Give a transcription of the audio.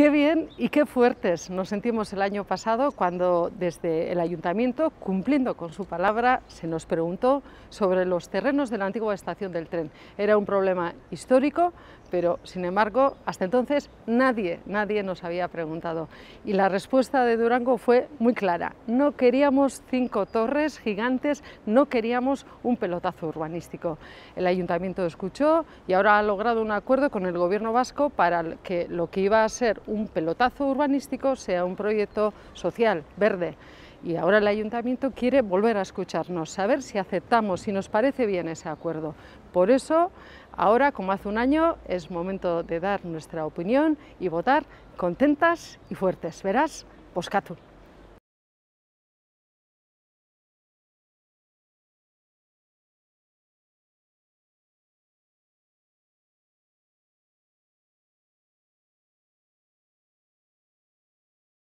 Qué bien y qué fuertes nos sentimos el año pasado cuando desde el Ayuntamiento, cumpliendo con su palabra, se nos preguntó sobre los terrenos de la antigua estación del tren. Era un problema histórico, pero sin embargo, hasta entonces nadie nos había preguntado. Y la respuesta de Durango fue muy clara. No queríamos 5 torres gigantes, no queríamos un pelotazo urbanístico. El Ayuntamiento escuchó y ahora ha logrado un acuerdo con el Gobierno Vasco para que lo que iba a ser un pelotazo urbanístico sea un proyecto social, verde. Y ahora el Ayuntamiento quiere volver a escucharnos, saber si aceptamos, si nos parece bien ese acuerdo. Por eso, ahora, como hace un año, es momento de dar nuestra opinión y votar contentas y fuertes. Verás, bozkatu.